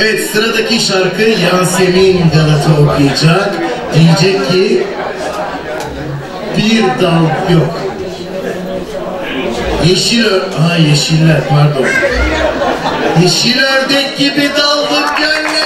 Evet, sıradaki şarkı Yasemin Galata okuyacak. Diyecek ki bir dal yok. Yeşiller pardon. Yeşil ördek gibi daldık gönlere.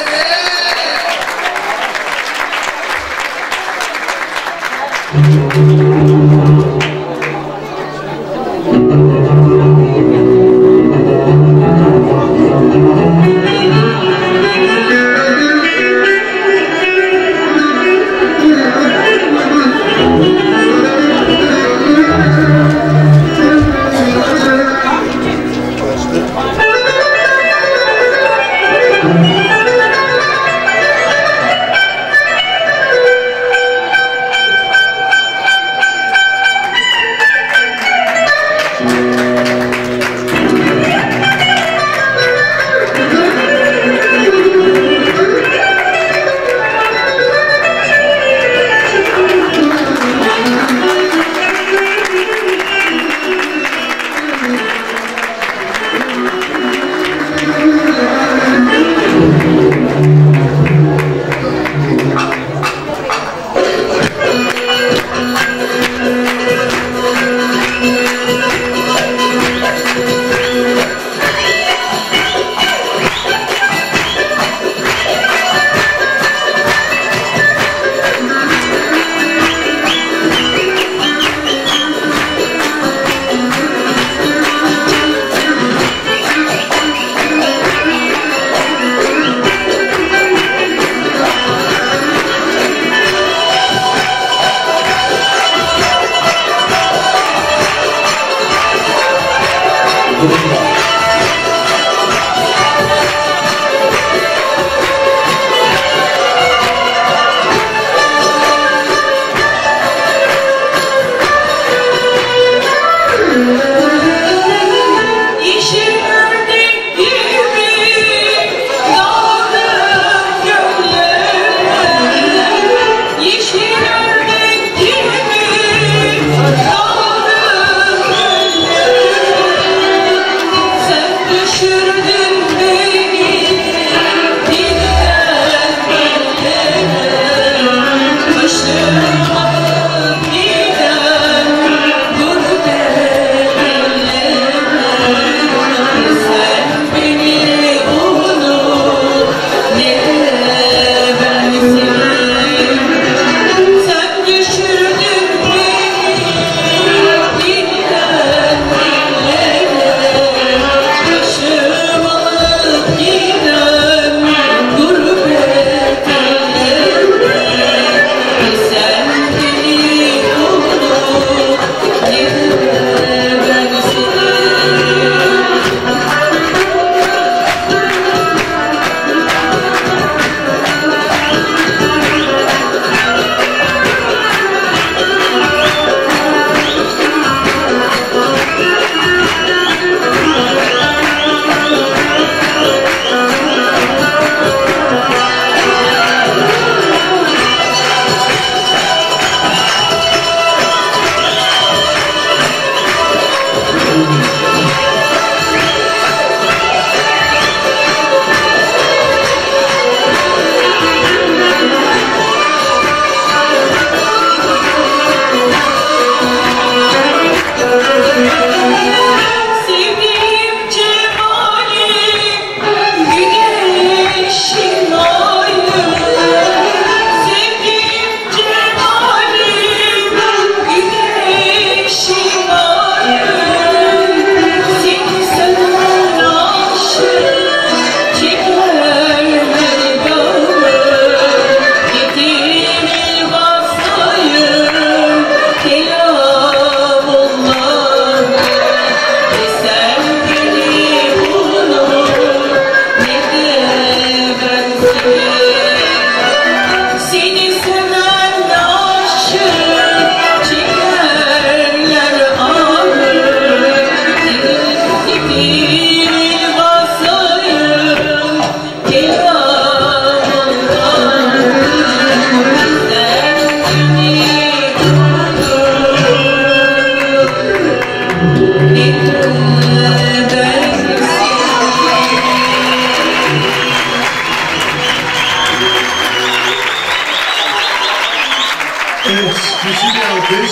Evet, küçük bir alkış.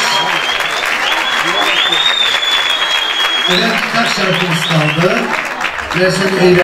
Evet, kaç şarkımız kaldı? Yasemin